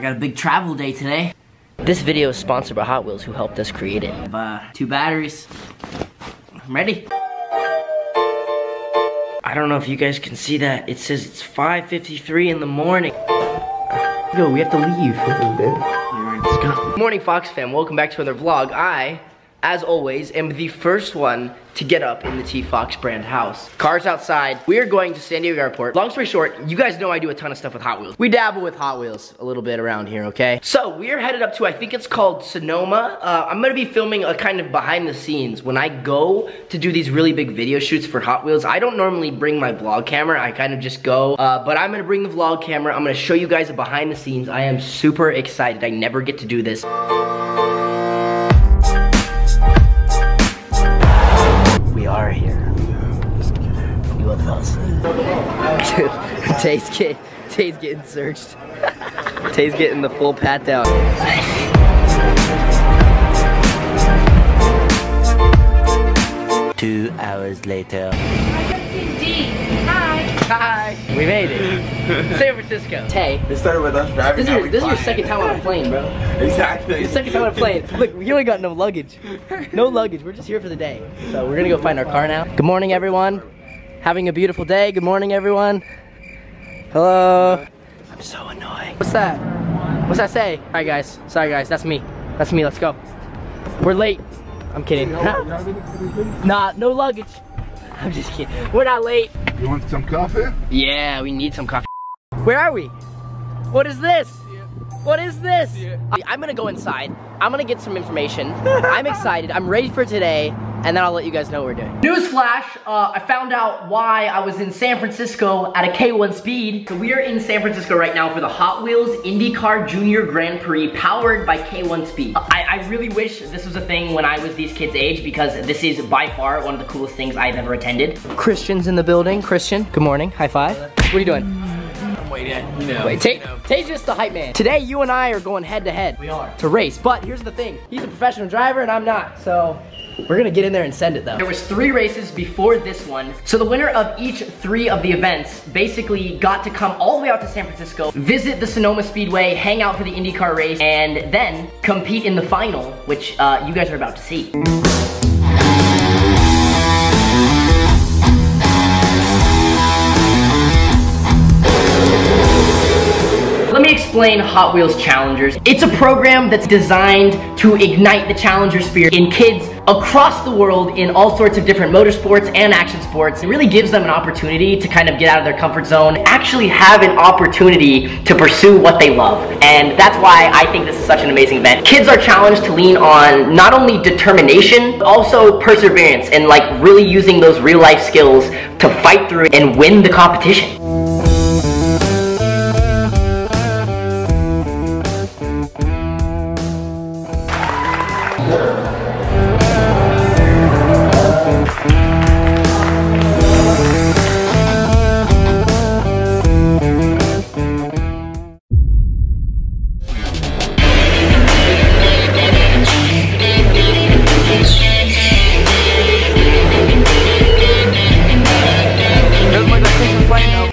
I got a big travel day today. This video is sponsored by Hot Wheels, who helped us create it. I have, 2 batteries. I'm ready. I don't know if you guys can see that. It says it's 5:53 in the morning. Yo, we have to leave. Let's go. Good morning, Fox fam. Welcome back to another vlog. I, as always, am the first one to get up in the TFOX brand house. Cars outside. We are going to San Diego Airport. Long story short, you guys know I do a ton of stuff with Hot Wheels. We dabble with Hot Wheels a little bit around here, okay? So we are headed up to, I think it's called Sonoma. I'm gonna be filming a kind of behind the scenes. When I go to do these really big video shoots for Hot Wheels, I don't normally bring my vlog camera. I kind of just go, but I'm gonna bring the vlog camera. I'm gonna show you guys a behind the scenes. I am super excited. I never get to do this. Tay's getting searched. Tay's getting the full pat down. Two hours later. Hi. Hi. We made it. San Francisco. Tay. They started with us driving. This is your second time on a plane, bro. Exactly. Your second time on a plane. Look, we only got no luggage. No luggage. We're just here for the day. So we're gonna go find our car now. Good morning, everyone. Having a beautiful day. Good morning, everyone. Hello. I'm so annoying. What's that? What's that say? All right, guys. Sorry, guys. That's me. That's me. Let's go. We're late. I'm kidding. Nah, no luggage. I'm just kidding. We're not late. You want some coffee? Yeah, we need some coffee. Where are we? What is this? What is this? I'm gonna go inside. I'm gonna get some information. I'm excited. I'm ready for today. And then I'll let you guys know what we're doing. Newsflash, I found out why I was in San Francisco at a K1 Speed. So we are in San Francisco right now for the Hot Wheels IndyCar Junior Grand Prix powered by K1 Speed. I really wish this was a thing when I was these kids' age, because this is by far one of the coolest things I've ever attended. Christian's in the building. Christian, good morning, high five. What are you doing? I'm waiting, you know. Wait, Tay's just the hype man. Today, you and I are going head to head. We are. To race, but here's the thing. He's a professional driver and I'm not, so. We're gonna get in there and send it though. There was 3 races before this one. So the winner of each 3 of the events basically got to come all the way out to San Francisco, visit the Sonoma Speedway, hang out for the IndyCar race, and then compete in the final, which you guys are about to see. Let me explain Hot Wheels Challengers. It's a program that's designed to ignite the challenger spirit in kids across the world in all sorts of different motorsports and action sports. It really gives them an opportunity to kind of get out of their comfort zone, actually have an opportunity to pursue what they love. And that's why I think this is such an amazing event. Kids are challenged to lean on not only determination, but also perseverance and like really using those real life skills to fight through and win the competition.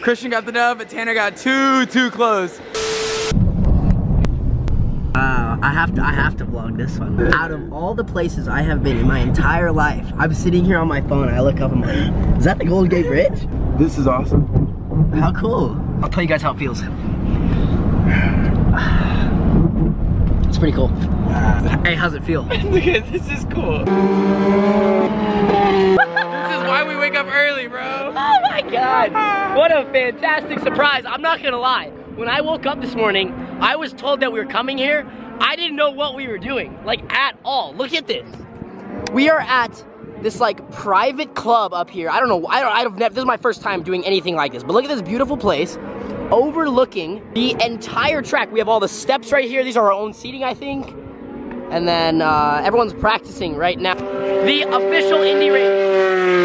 Christian got the dub, but Tanner got too close. Wow, I have to vlog this one. Out of all the places I have been in my entire life, I'm sitting here on my phone, I look up and I'm like, is that the Golden Gate Bridge? This is awesome. How cool. I'll tell you guys how it feels. It's pretty cool. Hey, how's it feel? This is cool. This is why we wake up early, bro. Oh my god. What a fantastic surprise. I'm not gonna lie. When I woke up this morning, I was told that we were coming here. I didn't know what we were doing, like at all. Look at this. We are at this like private club up here. I don't know, this is my first time doing anything like this, but look at this beautiful place overlooking the entire track. We have all the steps right here. These are our own seating, I think. And then everyone's practicing right now. The official Indy race.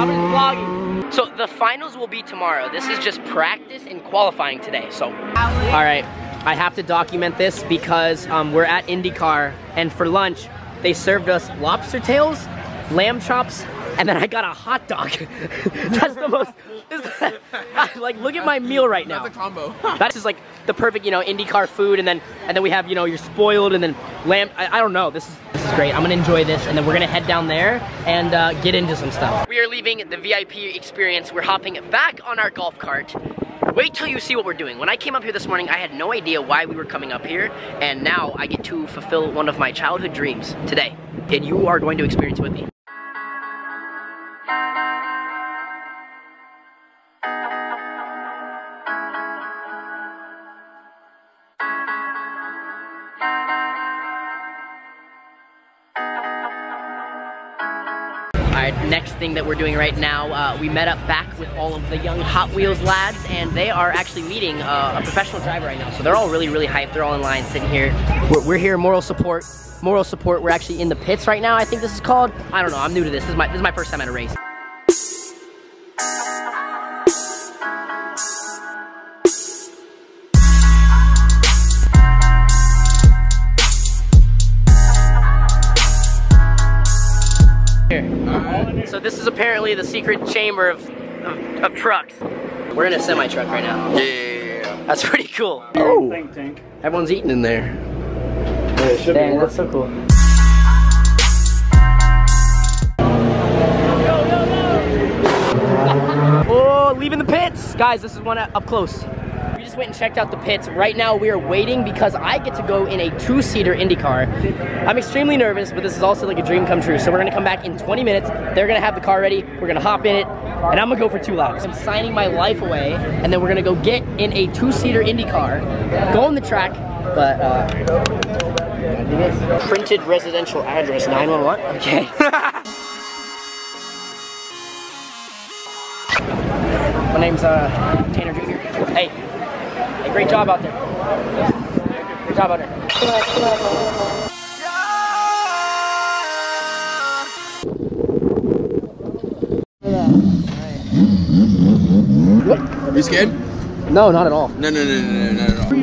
I'm just vlogging. So the finals will be tomorrow. This is just practice and qualifying today, so. All right, I have to document this because we're at IndyCar, and for lunch, they served us lobster tails, lamb chops, and then I got a hot dog. That's the most, like, look at my meal right now. That's a combo. That's just like the perfect, you know, IndyCar food, and then we have, you know, you're spoiled, and then lamb. I don't know. This is great. I'm gonna enjoy this, and then we're gonna head down there and get into some stuff. We are leaving the VIP experience. We're hopping back on our golf cart. Wait till you see what we're doing. When I came up here this morning, I had no idea why we were coming up here, and now I get to fulfill one of my childhood dreams today, and you are going to experience with me. Next thing that we're doing right now, we met up back with all of the young Hot Wheels lads, and they are actually meeting a professional driver right now. So they're all really, really hyped. They're all in line sitting here. We're here, moral support. We're actually in the pits right now, I think this is called. I don't know, I'm new to this. This is my first time at a race. So this is apparently the secret chamber of trucks. We're in a semi-truck right now. Yeah. That's pretty cool. Oh, everyone's eating in there. Yeah, it should be working. That's so cool. Oh, leaving the pits. Guys, this is one up close. We just went and checked out the pits. Right now we are waiting because I get to go in a two-seater IndyCar. I'm extremely nervous, but this is also like a dream come true. So we're gonna come back in 20 minutes. They're gonna have the car ready. We're gonna hop in it, and I'm gonna go for 2 laps. I'm signing my life away, and then we're gonna go get in a two-seater IndyCar, go on the track, but printed residential address 911. Okay. My name's Tanner Jr. Hey, great job out there. Great job out there. Are you scared? No, not at all. No, not at all. Who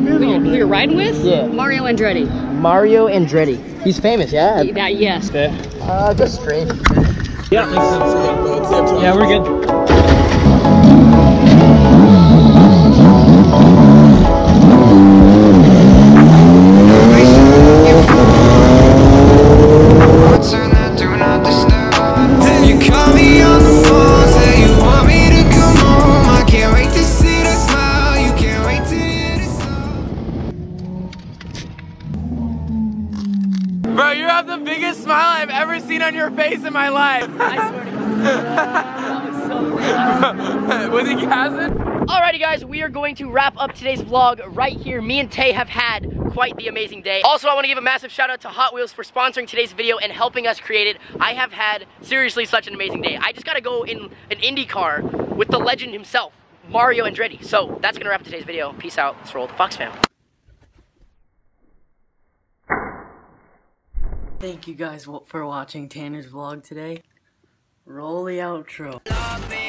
you're riding with? Yeah. Mario Andretti. Mario Andretti. He's famous, yeah? Yes. Yeah. Just straight. Yeah. Yeah, we're good. Bro, you have the biggest smile I've ever seen on your face in my life. I swear to God. That was so bad. Was he gassing? Alrighty guys, we are going to wrap up today's vlog right here. Me and Tay have had quite the amazing day. Also, I want to give a massive shout out to Hot Wheels for sponsoring today's video and helping us create it. I have had seriously such an amazing day. I just got to go in an IndyCar with the legend himself, Mario Andretti. So that's going to wrap up today's video. Peace out. Let's roll the Fox fam. Thank you guys for watching Tanner's vlog today. Roll the outro.